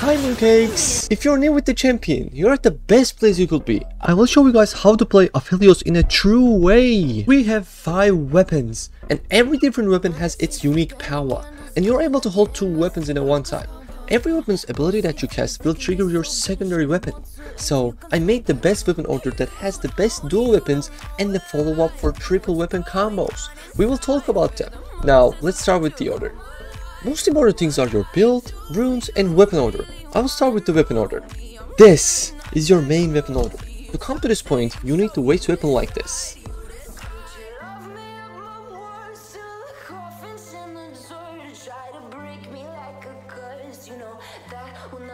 Hi mooncakes! If you're new with the champion, you're at the best place you could be. I will show you guys how to play Aphelios in a true way. We have 5 weapons, and every different weapon has its unique power, and you're able to hold 2 weapons in a one time. Every weapon's ability that you cast will trigger your secondary weapon, so I made the best weapon order that has the best dual weapons and the follow-up for triple weapon combos. We will talk about them. Now let's start with the order. Most important things are your build, runes and weapon order. I will start with the weapon order. This is your main weapon order. To come to this point, you need to waste weapon like this.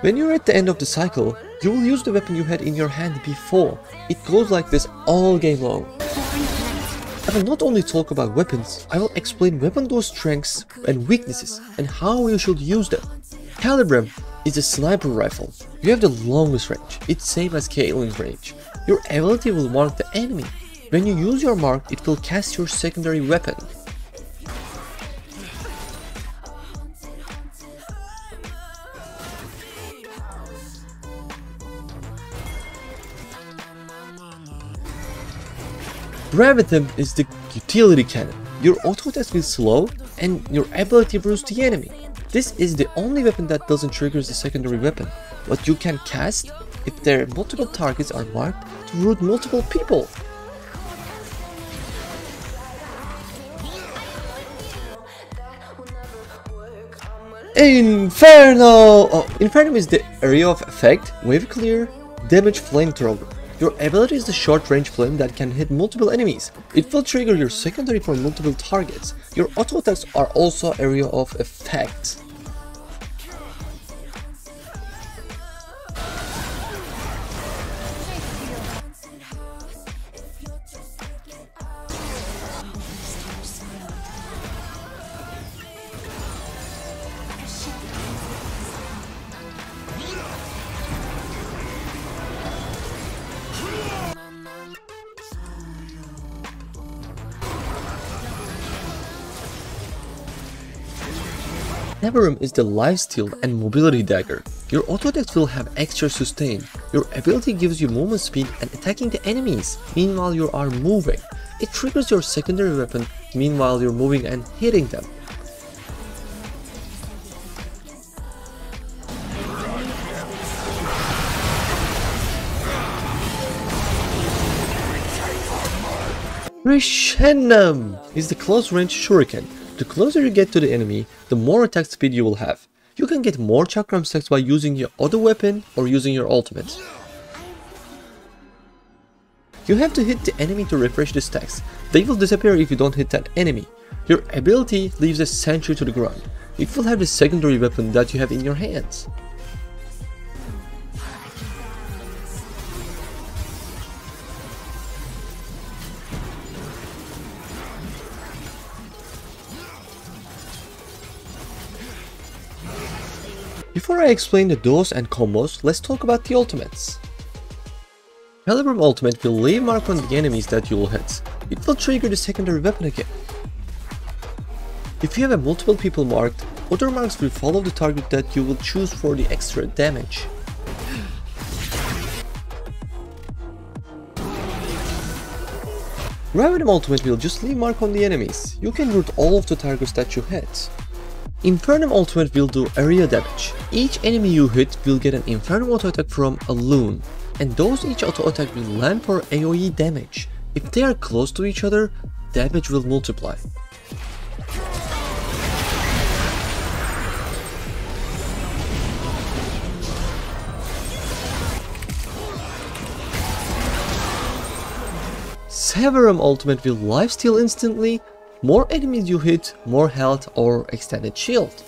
When you're at the end of the cycle, you will use the weapon you had in your hand before. It goes like this all game long. I will not only talk about weapons, I will explain weapon duo strengths and weaknesses and how you should use them. Calibrum is a sniper rifle. You have the longest range, it's same as Caitlyn's range. Your ability will mark the enemy. When you use your mark, it will cast your secondary weapon. Gravitum is the utility cannon. Your auto attack will slow and your ability bruise the enemy. This is the only weapon that doesn't trigger the secondary weapon, but you can cast if their multiple targets are marked to root multiple people. Inferno! Infernum is the area of effect, wave clear, damage flamethrower. Your ability is the short-range flame that can hit multiple enemies. It will trigger your secondary for multiple targets. Your auto-attacks are also area of effect. Navarum is the lifesteal and mobility dagger. Your auto attacks will have extra sustain. Your ability gives you movement speed and attacking the enemies meanwhile you are moving. It triggers your secondary weapon meanwhile you're moving and hitting them. Rishenum is the close-range shuriken. The closer you get to the enemy, the more attack speed you will have. You can get more chakram stacks by using your other weapon or using your ultimate. You have to hit the enemy to refresh the stacks. They will disappear if you don't hit that enemy. Your ability leaves a sentry to the ground. It will have the secondary weapon that you have in your hands. Before I explain the duos and combos, let's talk about the ultimates. Calibrum ultimate will leave mark on the enemies that you will hit. It will trigger the secondary weapon again. If you have a multiple people marked, other marks will follow the target that you will choose for the extra damage. Gravitum ultimate will just leave mark on the enemies. You can root all of the targets that you hit. Infernum ultimate will do area damage. Each enemy you hit will get an Infernum auto attack from a loon, and those each auto attack will land for AoE damage. If they are close to each other, damage will multiply. Severum ultimate will lifesteal instantly. More enemies you hit, more health or extended shield.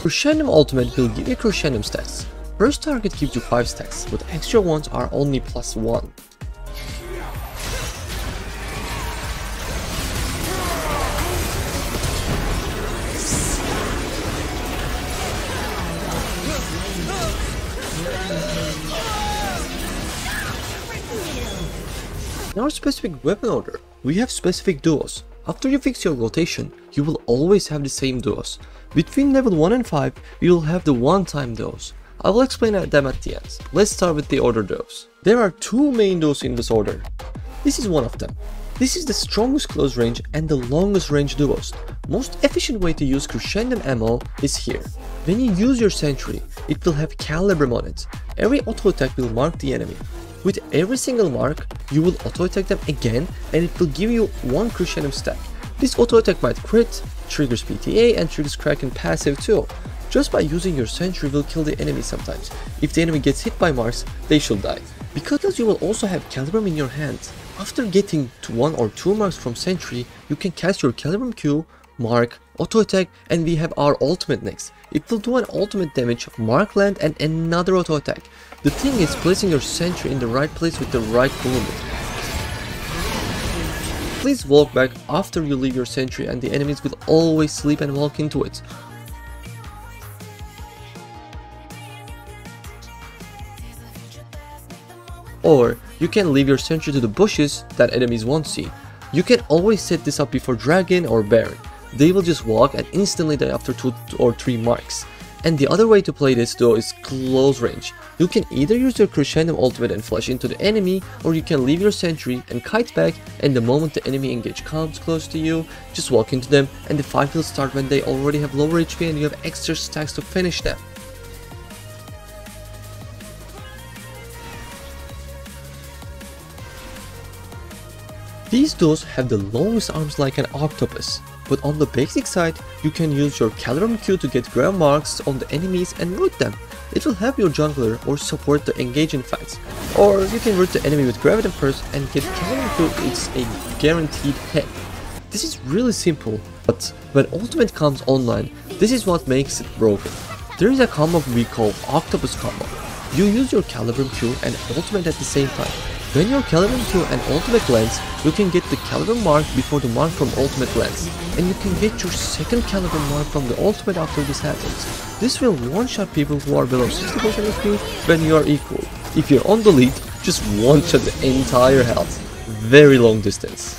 Crescendum ultimate will give you Crescendum stacks. First target gives you 5 stacks, but extra ones are only +1. In our specific weapon order, we have specific duos. After you fix your rotation, you will always have the same duos. Between level 1 and 5, you will have the one-time duos. I will explain them at the end. Let's start with the order duos. There are two main duos in this order. This is one of them. This is the strongest close range and the longest range duos. Most efficient way to use Crescendum ammo is here. When you use your sentry, it will have Calibrum on it. Every auto attack will mark the enemy. With every single mark, you will auto attack them again and it will give you one Crescendum stack. This auto attack might crit, triggers PTA and triggers Kraken passive too. Just by using your sentry will kill the enemy sometimes. If the enemy gets hit by marks, they shall die. Because you will also have Calibrum in your hand, after getting to 1 or 2 marks from sentry, you can cast your Calibrum Q, mark, auto attack and we have our ultimate next. It will do an ultimate damage, mark land and another auto attack. The thing is placing your sentry in the right place with the right movement. Please walk back after you leave your sentry and the enemies will always sleep and walk into it. Or you can leave your sentry to the bushes that enemies won't see. You can always set this up before dragon or baron. They will just walk and instantly die after 2 or 3 marks. And the other way to play this though is close range. You can either use your Crescendum ultimate and flash into the enemy, or you can leave your sentry and kite back, and the moment the enemy engage comes close to you, just walk into them and the fight will start when they already have lower HP and you have extra stacks to finish them. These duos have the longest arms like an octopus, but on the basic side, you can use your Calibrum Q to get ground marks on the enemies and root them. It will help your jungler or support to engage in fights. Or you can root the enemy with Gravitum first and get Calibrum Q, it's a guaranteed hit. This is really simple, but when ultimate comes online, this is what makes it broken. There is a combo we call Octopus Combo. You use your Calibrum Q and ultimate at the same time. When your Calibrum Q and ultimate lands, you can get the Calibrum mark before the mark from ultimate lands, and you can get your second Calibrum mark from the ultimate after this happens. This will one-shot people who are below 60% HP when you are equal. If you're on the lead, just one-shot the entire health. Very long distance.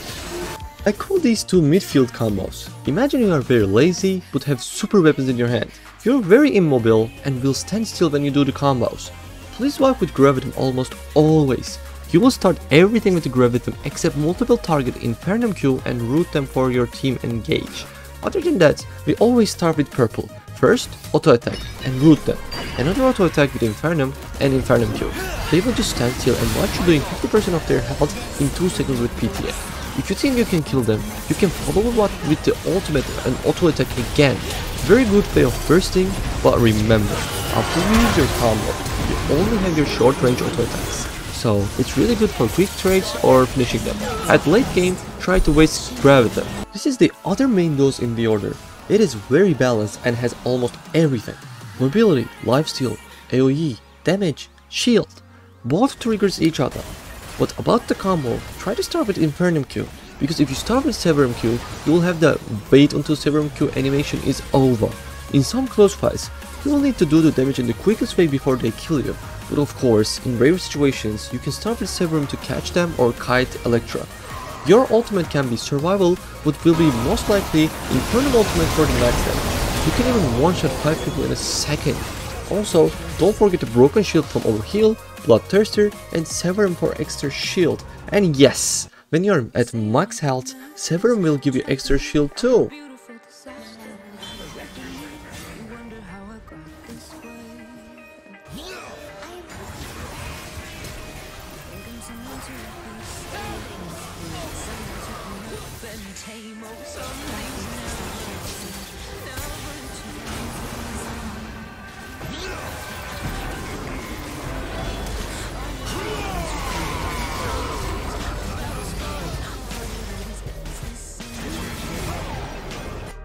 I call these two midfield combos. Imagine you are very lazy but have super weapons in your hand. You're very immobile and will stand still when you do the combos. Please walk with Gravitum almost always. You will start everything with the Gravitum except multiple target Infernum Q and root them for your team engage. Other than that, we always start with purple. First, auto attack and root them. Another auto attack with Infernum and Infernum Q. They will just stand still and watch you doing 50% of their health in 2 seconds with PTA. If you think you can kill them, you can follow up with the ultimate and auto attack again. Very good way of bursting, but remember, after you use your combo, you only have your short range auto attacks. So it's really good for quick trades or finishing them. At late game, try to waste Gravitum. This is the other main duos in the order. It is very balanced and has almost everything. Mobility, lifesteal, AoE, damage, shield. Both triggers each other. But about the combo, try to start with Infernum Q. Because if you start with Severum Q, you will have the wait until Severum Q animation is over. In some close fights, you will need to do the damage in the quickest way before they kill you. But of course, in rare situations, you can start with Severum to catch them or kite Electra. Your ultimate can be survival, but will be most likely Infernum ultimate for the max damage. You can even one-shot 5 people in a second. Also, don't forget the Broken Shield from Overheal, Bloodthirster, and Severum for extra shield. And yes, when you are at max health, Severum will give you extra shield too.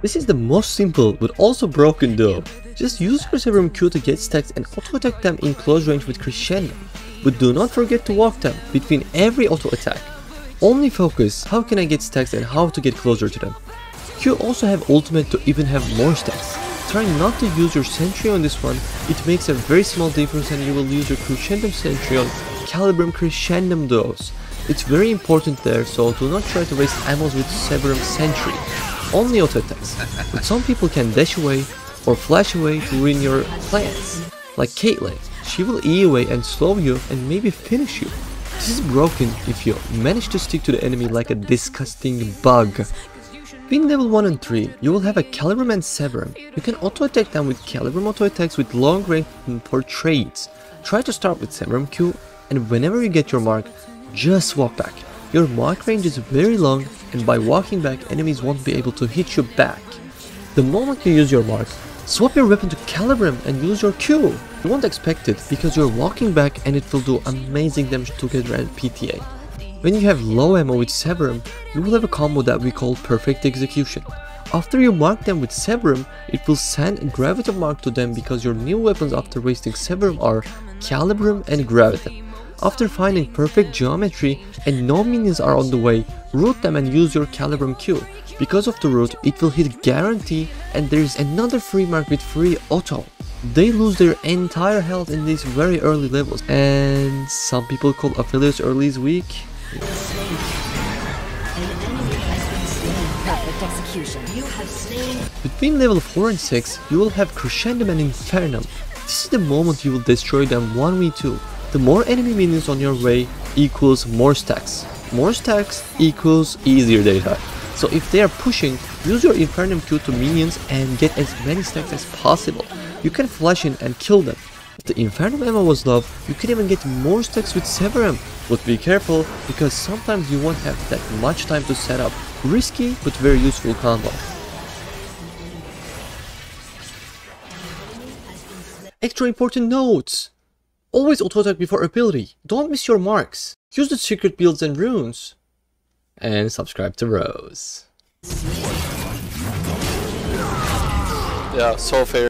This is the most simple but also broken duo. Just use your Severum Q to get stacks and auto attack them in close range with Crescendum. But do not forget to walk them between every auto attack. Only focus how can I get stacks and how to get closer to them. Q also have ultimate to even have more stacks. Try not to use your sentry on this one, it makes a very small difference and you will use your Crescendum sentry on Calibrum Crescendum duos. It's very important there, so do not try to waste ammos with Severum Sentry, only auto attacks, but some people can dash away or flash away to ruin your plans. Like Caitlyn, she will E away and slow you and maybe finish you. This is broken if you manage to stick to the enemy like a disgusting bug. Being level 1 and 3, you will have a Calibrum and Severum. You can auto attack them with Calibrum auto attacks with long range for trades. Try to start with Severum Q, and whenever you get your mark, just walk back. Your mark range is very long, and by walking back, enemies won't be able to hit you back. The moment you use your mark, swap your weapon to Calibrum and use your Q. You won't expect it because you're walking back, and it will do amazing damage together at PTA. When you have low ammo with Severum, you will have a combo that we call perfect execution. After you mark them with Severum, it will send a Gravitum mark to them because your new weapons after wasting Severum are Calibrum and Gravitum. After finding perfect geometry and no minions are on the way, root them and use your Calibrum Q. Because of the root, it will hit guarantee, and there is another free mark with free auto. They lose their entire health in these very early levels, and some people call Aphelios early is weak. Between level 4 and 6, you will have Crescendum and Infernum. This is the moment you will destroy them 1v2. The more enemy minions on your way equals more stacks. More stacks equals easier data. So if they are pushing, use your Infernum Q to minions and get as many stacks as possible. You can flash in and kill them. If the Infernum ammo was low, you can even get more stacks with Severum. But be careful, because sometimes you won't have that much time to set up. Risky but very useful combo. Extra important notes! Always auto-attack before ability, don't miss your marks. Use the secret builds and runes. And subscribe to Rose. Yeah, so fair.